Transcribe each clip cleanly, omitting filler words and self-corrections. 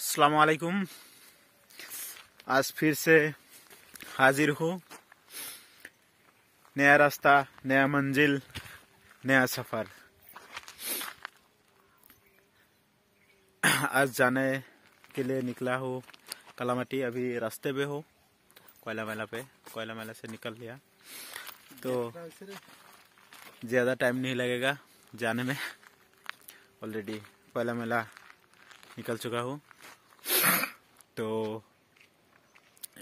अस्सलाम वालेकुम। आज फिर से हाजिर हो, नया रास्ता, नया मंजिल, नया सफर। आज जाने के लिए निकला हो कलामटी, अभी रास्ते पे हो कोयला मेला पे। कोयला मेला से निकल लिया तो ज़्यादा टाइम नहीं लगेगा जाने में। ऑलरेडी कोयला मेला निकल चुका हूँ, तो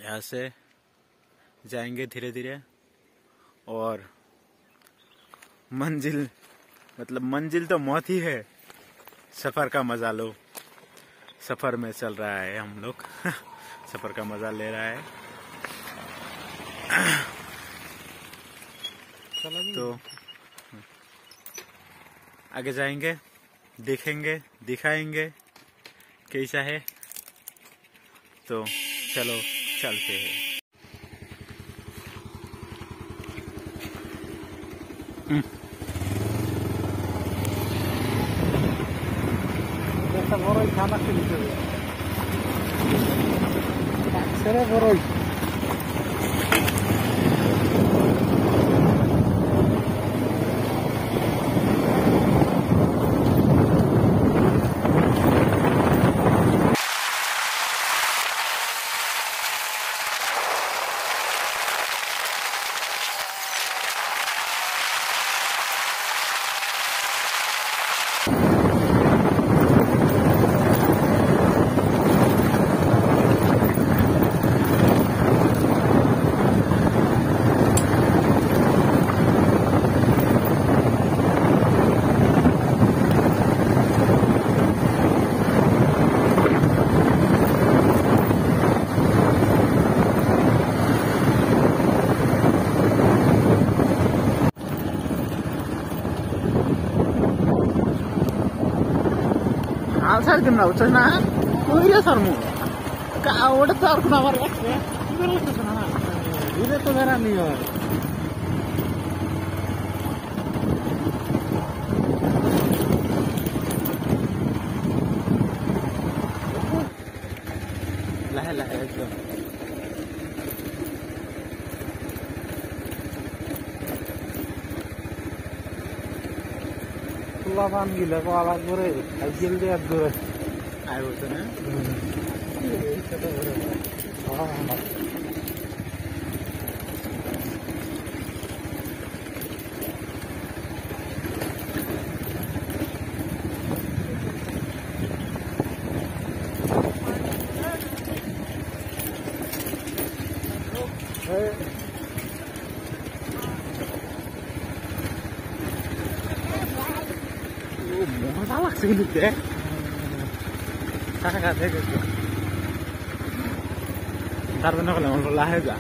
यहाँ से जाएंगे धीरे धीरे और मंजिल, मतलब मंजिल तो मौत ही है, सफ़र का मज़ा लो। सफ़र में चल रहा है हम लोग सफ़र का मज़ा ले रहा है। तो आगे जाएंगे, देखेंगे, दिखाएंगे कैसा है। तो चलो चलते हैं। వచ్చా కుదిరే సార్ ఓడతారుకున్నావారు ఇదేరా నీ लावान गेला वालाच बरे गेल दे अदूर काय होत ना 데 가가 되겠어. 다른 거는 몰라 해자.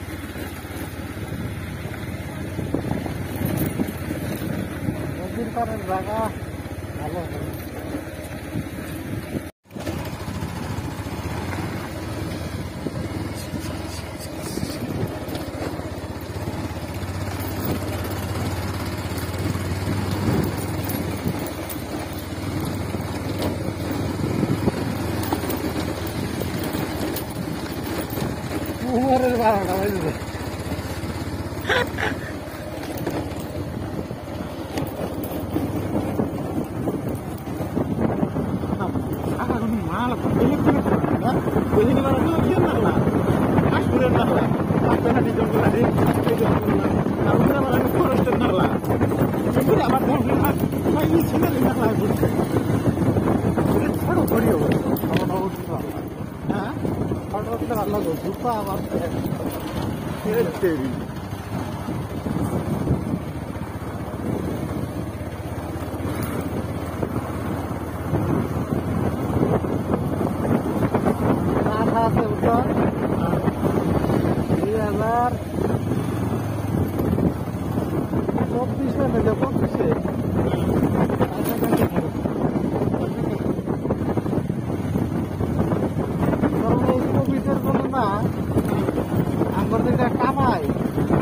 어디 가는 자가 알아. Ambar tidak kamai।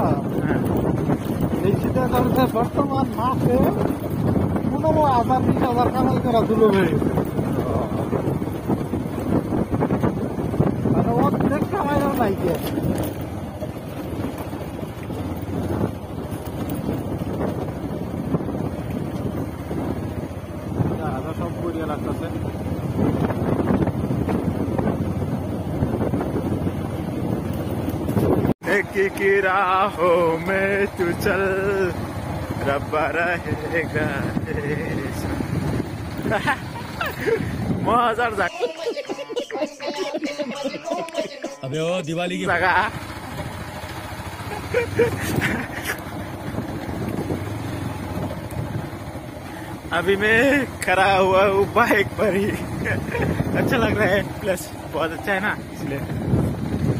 निश्चित रूप से वर्तमान मास से वो आजादी का वर्तमान करा शुरू है और देखा है नहीं किया एक की राहों में तू चल रब्बा रहेगा मजार अबे ओ दिवाली की लगा अभी मैं खड़ा हुआ हूँ बाइक पर ही अच्छा लग रहा है प्लस बहुत अच्छा है ना इसलिए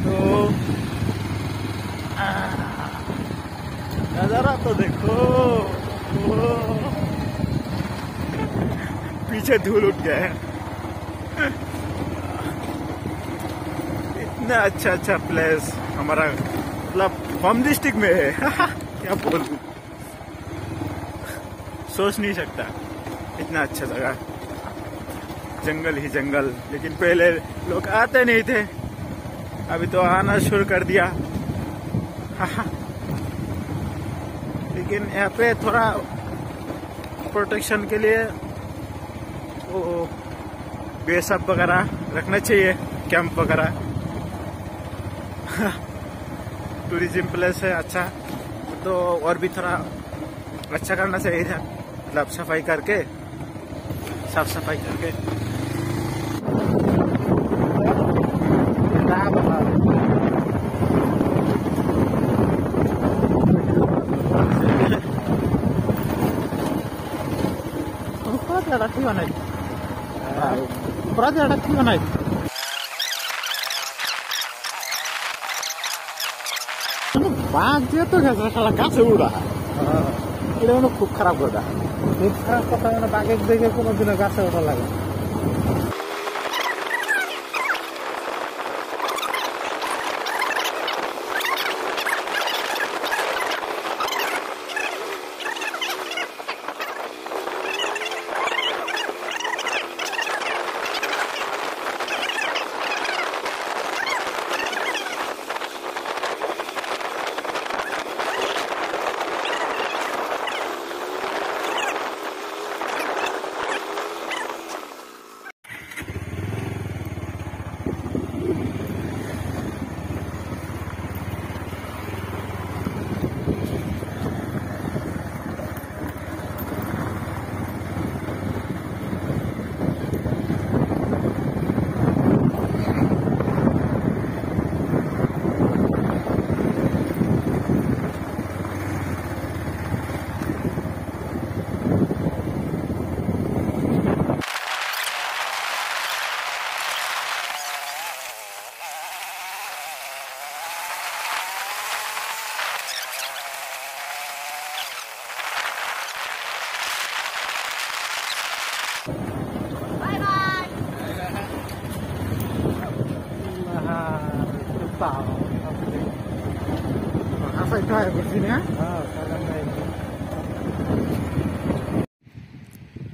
तो नजारा तो देखो पीछे धूल उठ गया है इतना अच्छा अच्छा प्लेस हमारा मतलब बम डिस्ट्रिक्ट में है क्या बोलूं सोच नहीं सकता इतना अच्छा जगह जंगल ही जंगल लेकिन पहले लोग आते नहीं थे अभी तो आना शुरू कर दिया लेकिन यहाँ पे थोड़ा प्रोटेक्शन के लिए वो बेसअप वगैरह रखना चाहिए कैंप वगैरह टूरिज्म प्लेस है अच्छा तो और भी थोड़ा अच्छा करना चाहिए था मतलब साफ सफाई करके तो उड़ा खूब खराब कर बागे देखे दिन गाचे उड़ा लगे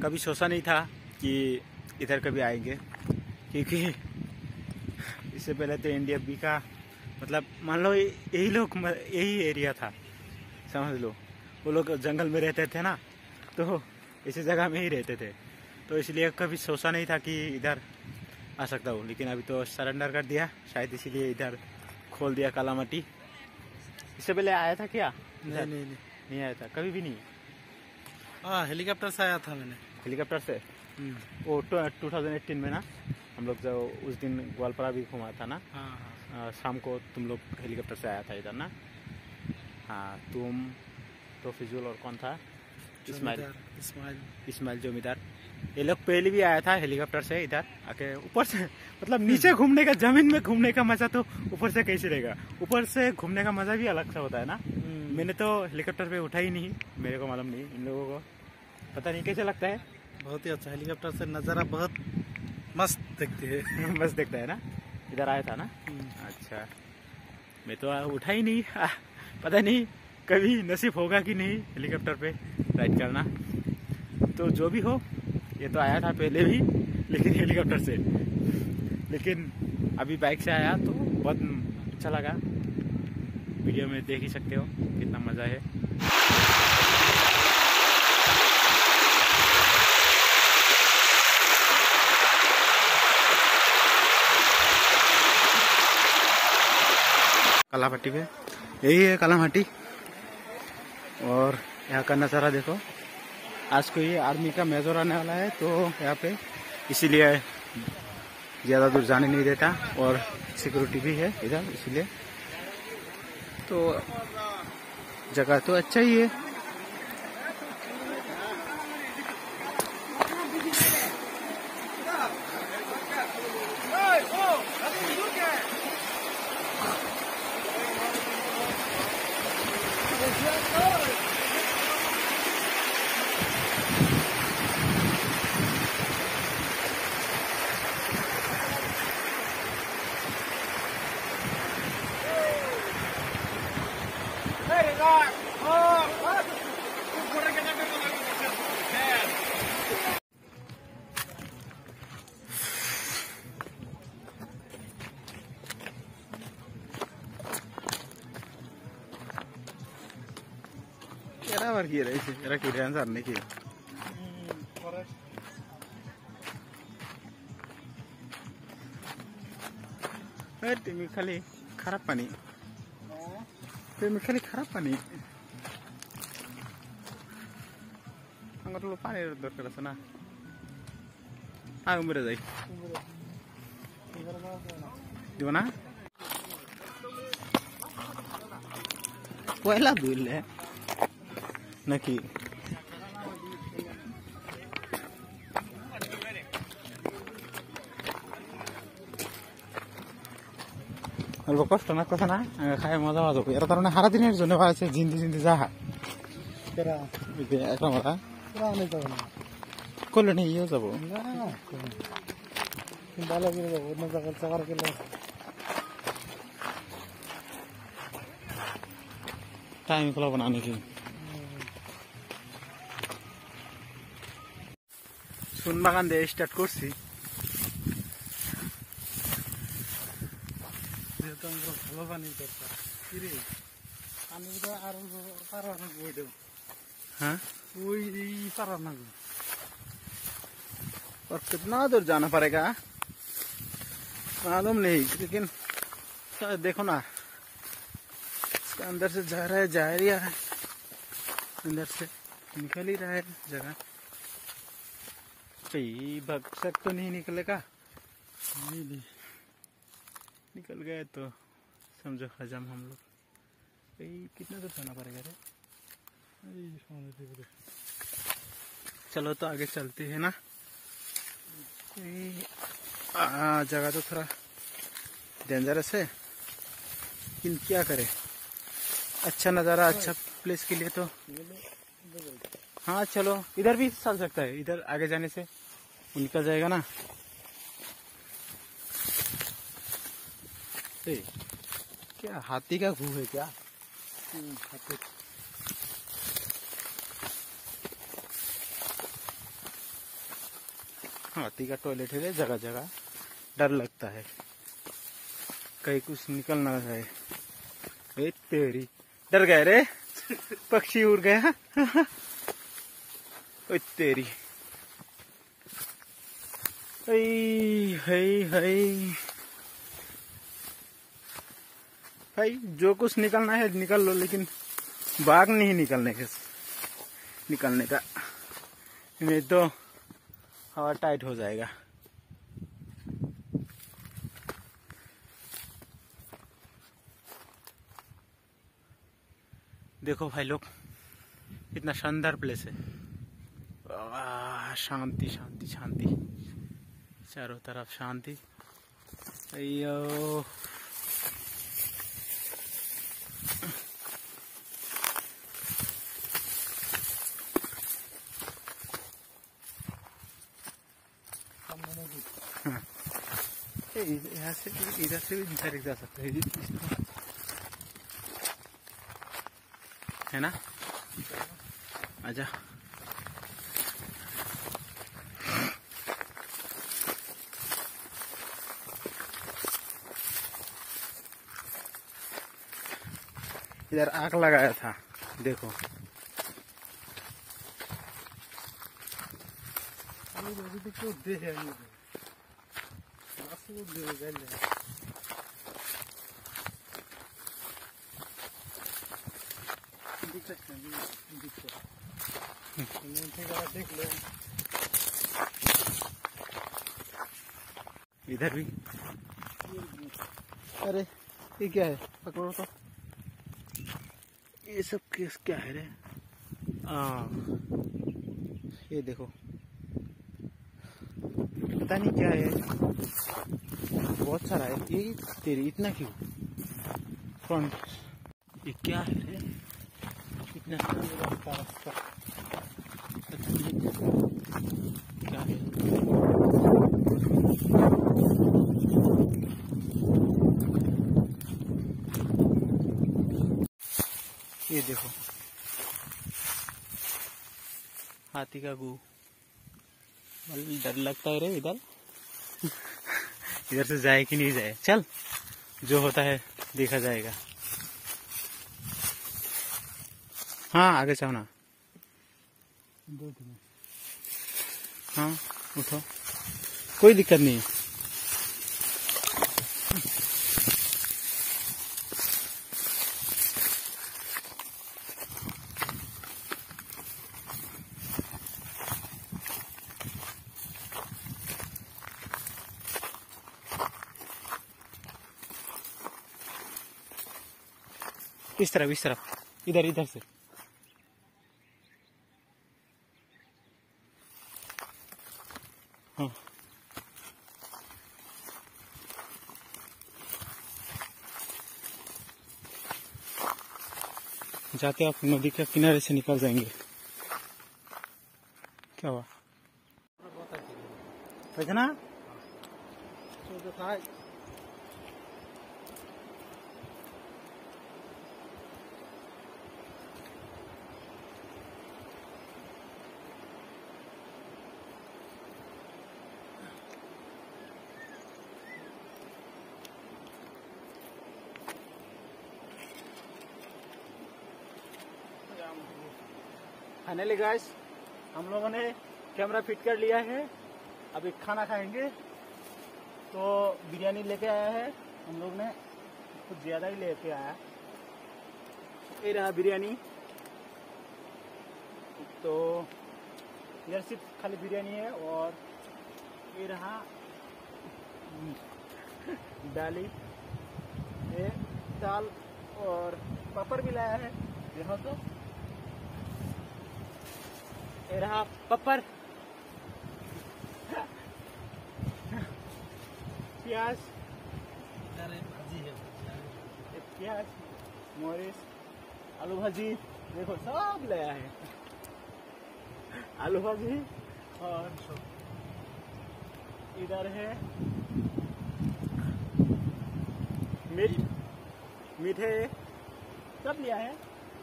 कभी सोचा नहीं था कि इधर कभी आएंगे क्योंकि इससे पहले तो एनडीएफबी का मतलब मान लो यही एरिया था समझ लो वो लोग जंगल में रहते थे ना तो इसी जगह में ही रहते थे तो इसलिए कभी सोचा नहीं था कि इधर आ सकता हूँ लेकिन अभी तो सरेंडर कर दिया शायद इसीलिए इधर खोल दिया कालामटी। इससे पहले आया था क्या? नहीं आया था कभी भी नहीं। हाँ हेलीकॉप्टर से आया था मैंने। हेलीकॉप्टर से वो 2018 में ना हम लोग जो उस दिन ग्वालपारा भी घूमा था ना शाम को तुम लोग हेलीकॉप्टर से आया था इधर ना। हाँ तुम तो फिजुल और कौन था इस्माइल जमींदार ये लोग पहले भी आया था हेलीकॉप्टर से इधर आके ऊपर से मतलब नीचे घूमने का जमीन में घूमने का मजा तो ऊपर से कैसे रहेगा ऊपर से घूमने का मजा भी अलग सा होता है ना। मैंने तो हेलीकॉप्टर पे उठा ही नहीं मेरे को मालूम नहीं इन लोगों को पता नहीं कैसे लगता है बहुत ही अच्छा हेलीकॉप्टर से नज़ारा बहुत मस्त दिखती है मस्त दिखता है ना इधर आया था ना। अच्छा मैं तो उठा ही नहीं पता नहीं कभी नसीब होगा कि नहीं हेलीकॉप्टर पे राइड करना। तो जो भी हो, ये तो आया था पहले भी लेकिन हेलीकॉप्टर से, लेकिन अभी बाइक से आया तो बहुत अच्छा लगा। वीडियो में देख ही सकते हो कितना मज़ा है। कालामाटी पे यही है कालामाटी, और यहाँ का नज़ारा देखो। आज को ये आर्मी का मेजर आने वाला है तो यहाँ पे इसीलिए ज़्यादा दूर जाने नहीं देता, और सिक्योरिटी भी है इधर, इसलिए तो जगह तो अच्छा ही है। खाली खराब पानी, खाली खराब पानी पानी दरकार ना उम्र जाए देना कोयला बिल है नकी अल्प कष्ट ना कस ना खाए मजा मजा यार तरह हारा दिन जो पाए जिंदी जिंदी जाहा कल नहीं ये जब बाला जगार के टाइम को बनाने की सुन बागान दिए स्टार्ट करसी भलो पानी दरकार पानी सारा बोलो सारा नागो और कितना दूर जाना पड़ेगा मालूम नहीं, लेकिन देखो ना इसके अंदर से जा रहा है अंदर से निकल ही रहा है जगह। भक्सक तो नहीं निकलेगा, नहीं निकल गए तो समझो हजम हम लोग। कितना दूर जाना पड़ेगा रे, चलो तो आगे चलते हैं ना। जगह तो थोड़ा डेंजरस है लेकिन क्या करे, अच्छा नज़ारा अच्छा प्लेस के लिए तो हाँ चलो। इधर भी चल सकता है, इधर आगे जाने से निकल जाएगा ना। क्या हाथी का घूम है क्या? हाथी हाथी का टॉयलेट है जगह जगह, डर लगता है कहीं कुछ निकल ना जाए। ए तेरी डर गए रे पक्षी उड़ गया ओ तेरी भाई जो कुछ निकलना है निकल लो, लेकिन बाघ नहीं निकलने का नहीं तो हवा टाइट हो जाएगा। देखो भाई लोग कितना शानदार प्लेस है, शांति शांति शांति चारों तरफ शांति। अयो यहाँ से इधर से भी डायरेक्ट जा सकते हैं। है ना। आजा इधर आग लगाया था देखो। इधर भी, अरे ये क्या है, पकड़ो तो। ये सब केस क्या है रे? ये देखो, पता नहीं क्या है, बहुत सारा है। ये तेरी इतना क्यों फ्रंट, ये क्या है रे? इतना रास्ता क्या है? ये देखो हाथी का गु, डर लगता है रे इधर। इधर से जाए कि नहीं जाए, चल जो होता है देखा जाएगा। हाँ आगे जाओ ना, हाँ उठो, कोई दिक्कत नहीं है। इस तरफ इधर, इधर से हाँ। जाके आप नदी के किनारे से निकल जाएंगे। क्या हुआ ना, फाइनली गाइस हम लोगों ने कैमरा फिट कर लिया है। अभी खाना खाएंगे, तो बिरयानी लेके आया है हम लोग ने, कुछ ज्यादा ही लेके आया। ये रहा बिरयानी, तो इधर सिर्फ खाली बिरयानी है। और ये रहा दाली, ये दाल और पापड़ भी लाया है यहाँ। तो ये रहा पपर, प्याज, प्याज, मोरिस, आलू भाजी, देखो सब लाया है। आलू भाजी और इधर है मीट, मीठे सब लिया है।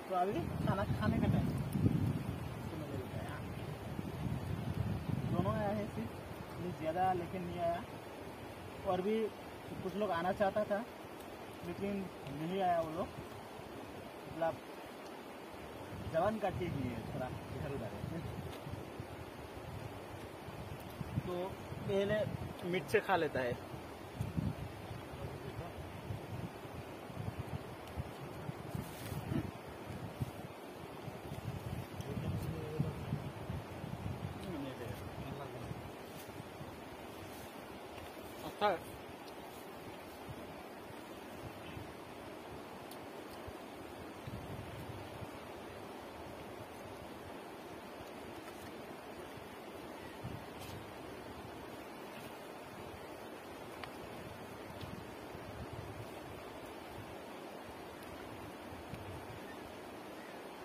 तो अभी खाना खाने का टाइम, ज़्यादा लेकिन नहीं आया। और भी कुछ लोग आना चाहता था लेकिन नहीं आया वो लोग, मतलब जवान काटे ही है थोड़ा इधर उधर। तो पहले मिर्च से खा लेता है।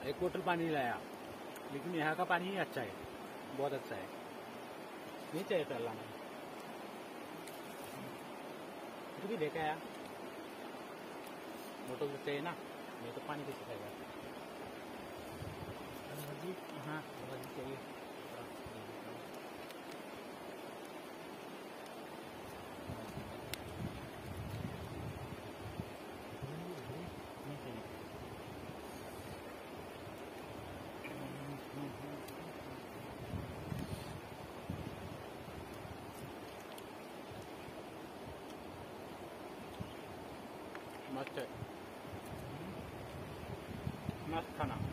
एक बोतल पानी लाया, लेकिन यहाँ का पानी ही अच्छा है, बहुत अच्छा है, नहीं चाहिए पहला में तो भी देखा यार। बोतल तो चाहिए ना, नहीं तो पानी कैसे खाएगा। आस्थाना है।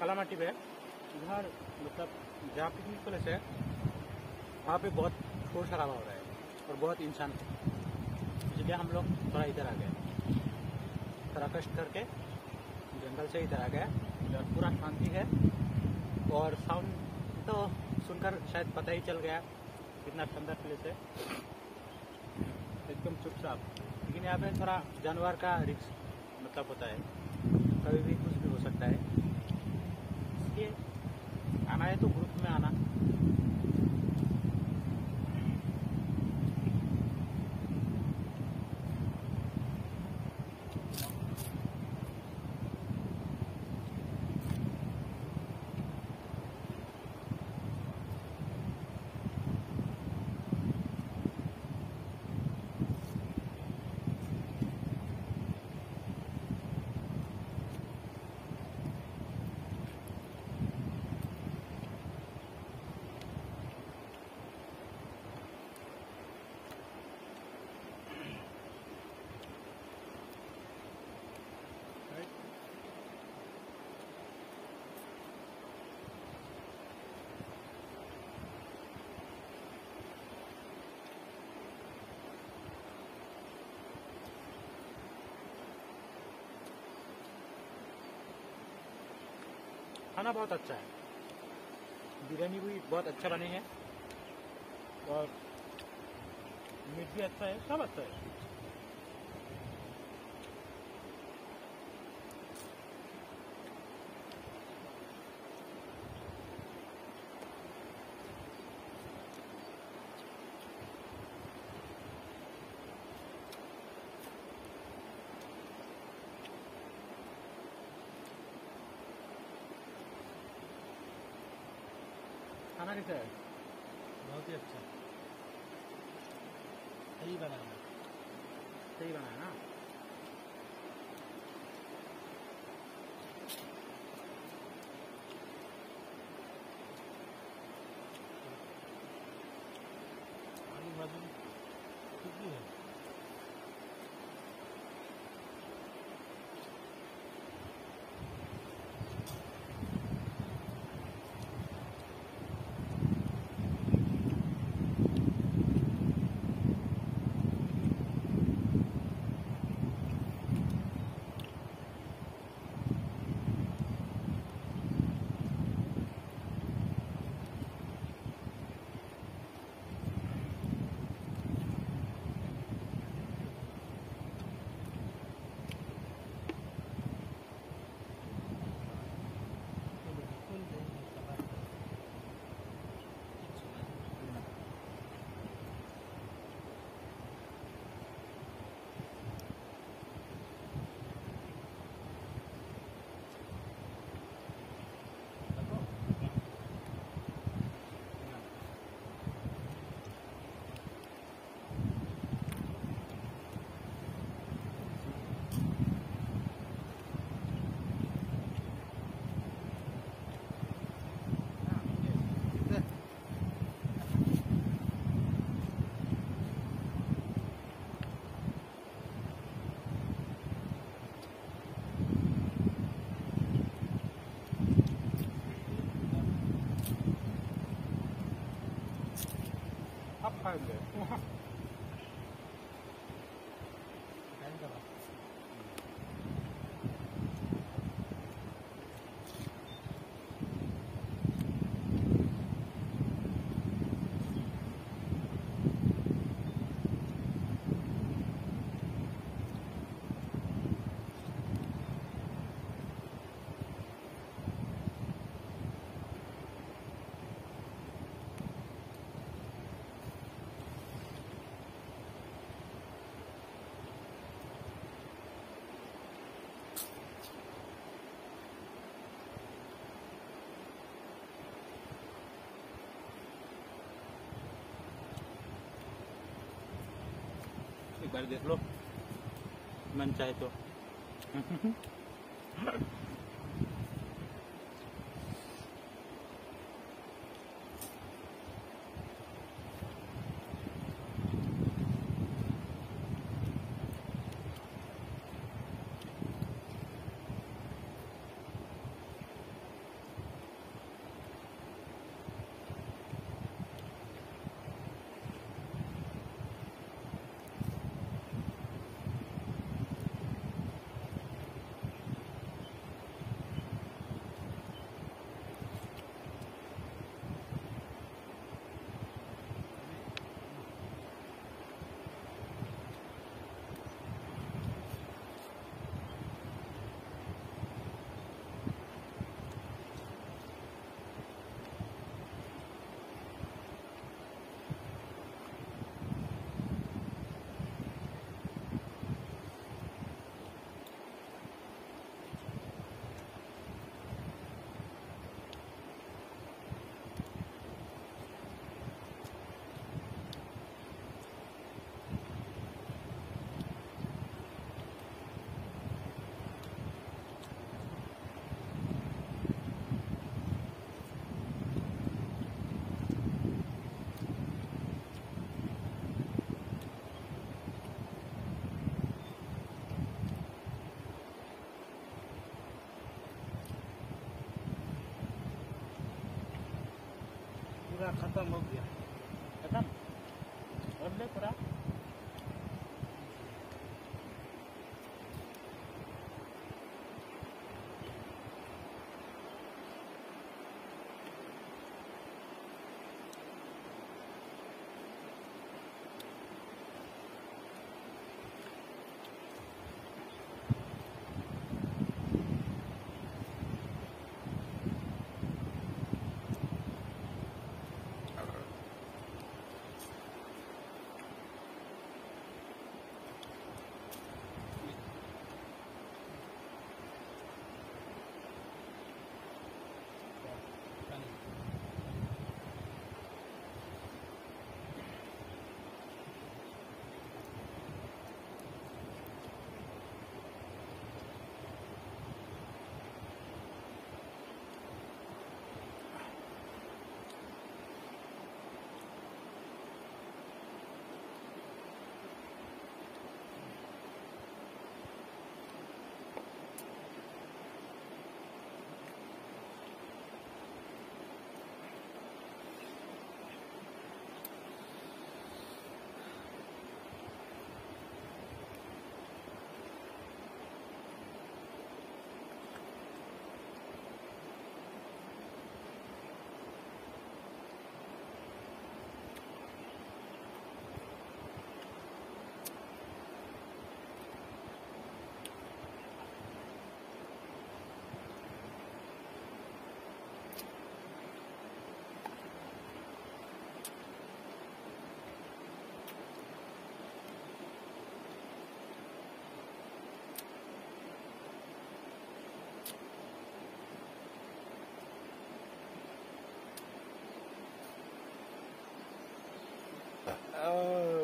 कालामाटी पे इधर मतलब जहाँ पे भी पुलिस है वहाँ पे बहुत शोर शराबा हो रहा है और बहुत इंसान इसलिए हम लोग थोड़ा इधर आ गए, थोड़ा कष्ट करके जंगल से इधर आ गए। इधर पूरा शांति है और साउंड तो सुनकर शायद पता ही चल गया कितना सुंदर प्लेस है, एकदम चुपचाप। लेकिन यहाँ पे थोड़ा जानवर का रिस्क मतलब होता है, कभी भी कुछ भी हो सकता है। आना है तो ग्रुप में आना। खाना बहुत अच्छा है, बिरयानी भी बहुत अच्छा बनी है और मीट भी अच्छा है, सब अच्छा है। खाना कैसा है? बहुत ही अच्छा, सही बना है, सही बना है ना। आलू भाजी ठीक है। एक बार देख लो मन चाहे तो। खत्म हो गया, खत्म और ले पूरा। Oh.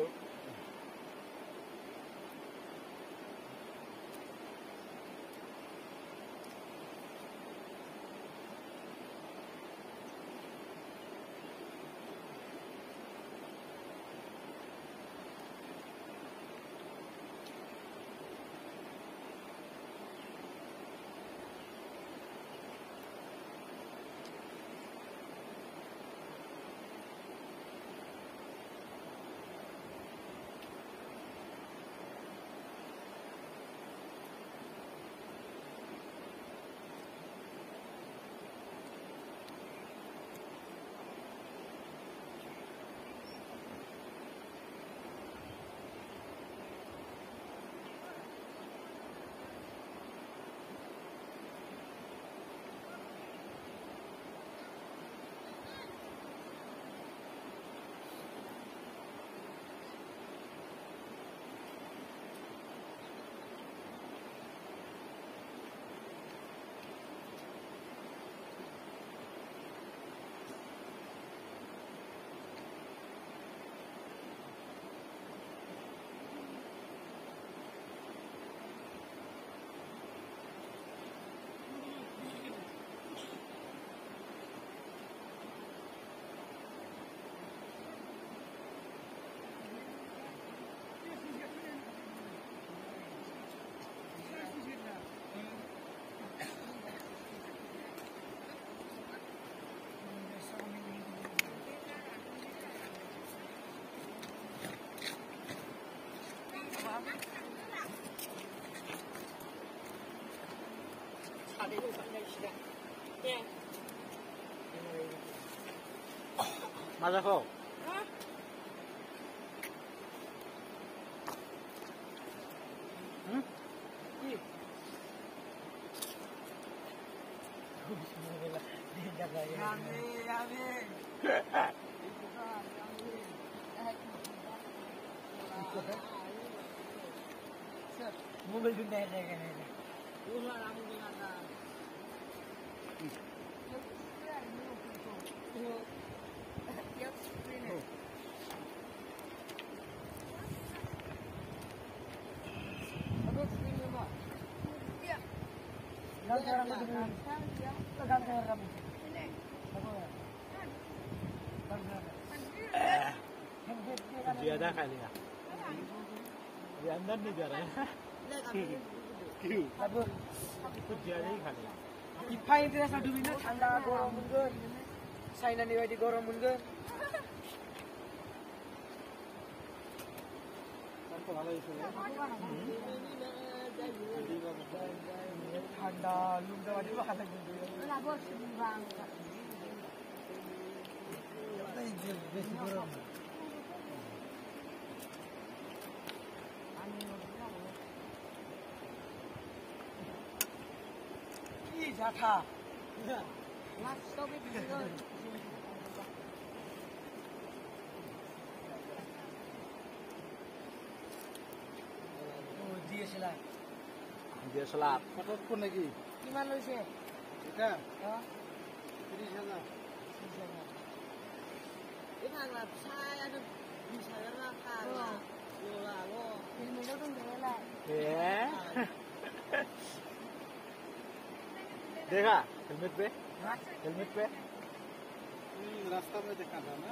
예. 맞아서. 응? 응. 야미, 야미. 몸을 좀 내야 되겠네. 우산 아무리 나나. ज़्यादा खा लिया ये अंदर नहीं जा रहा है क्यों अब कुछ ज़्यादा ही खा लिया इफ़ा इंतज़ार साधु भी ना ठंडा गोरा मुंगे साइना निवाजी गोरा मुंगे सबको भाला इसमें ठंडा लूंगा वाली भाला मुंगे 자, 야, 맛있어보이 비건. 오, 디에슬라. 디에슬라. 어떻게 보내기? 이만 원씩. 이따. 어? 드리잖아. 드리잖아. 이만 원 사야는 미사야나 파야. 요라고. 일미로도 내라. 예. देखा हेलमेट पे रास्ता में देखा था ना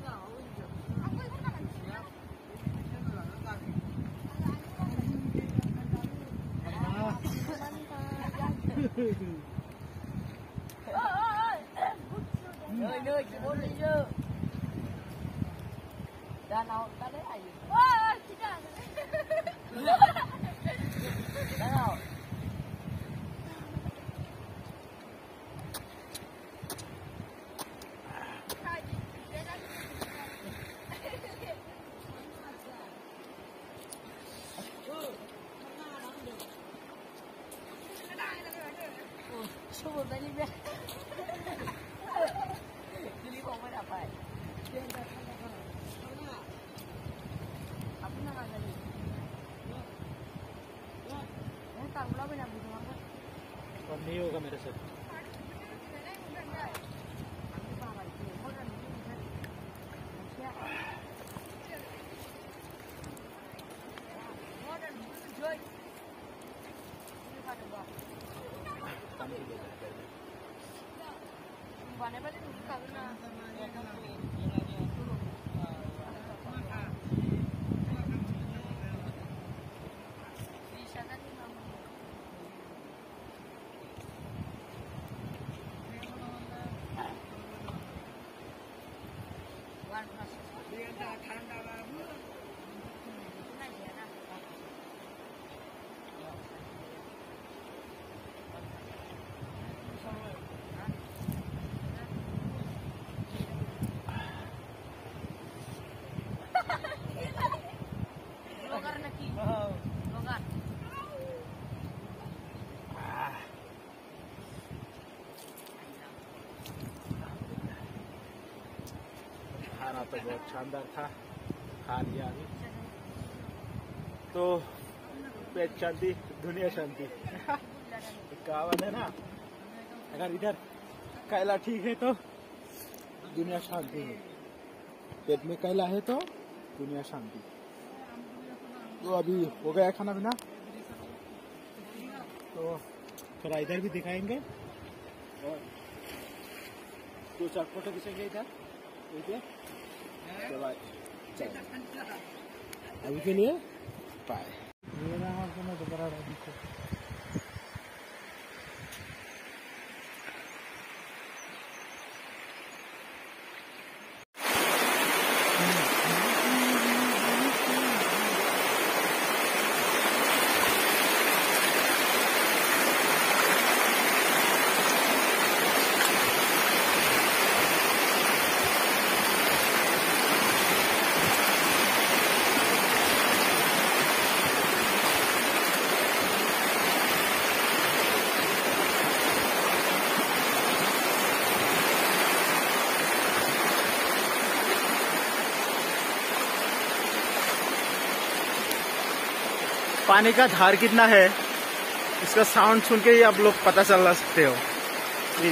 Đã nào ta lấy ảnh नहीं होगा मेरे से तो बहुत शानदार था खा लिया तो पेट शांति दुनिया शांति कहावत है ना अगर इधर कैला ठीक है तो दुनिया शांति है पेट में कैला है तो दुनिया शांति तो अभी हो गया खाना पीना थोड़ा इधर भी दिखाएंगे और दो चार फोटो खींचेंगे इधर। अभी के लिए बाय। पानी का धार कितना है इसका साउंड सुन के ही आप लोग पता चला सकते हो, कि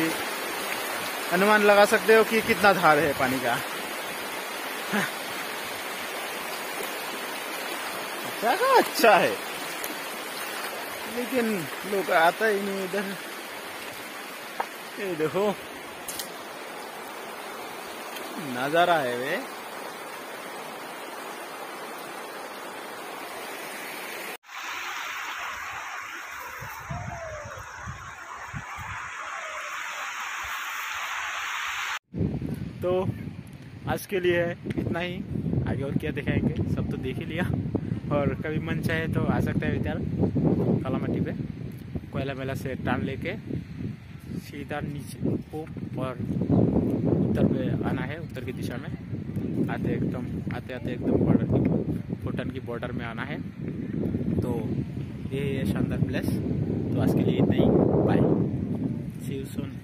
अनुमान लगा सकते हो कि कितना धार है पानी का। जगह अच्छा है लेकिन लोग आता ही नहीं इधर। ये देखो नजारा है वे। तो आज के लिए इतना ही, आगे और क्या दिखाएंगे सब तो देख ही लिया। और कभी मन चाहे तो आ सकते हैं इधर कालामटी पे, कोयला मेला से टर्न लेके सीधा नीचे को और उत्तर में आना है, उत्तर की दिशा में आते एकदम भूटान की बॉर्डर में आना है। तो ये शानदार प्लेस। तो आज के लिए इतना ही, बाय, सी यू सून।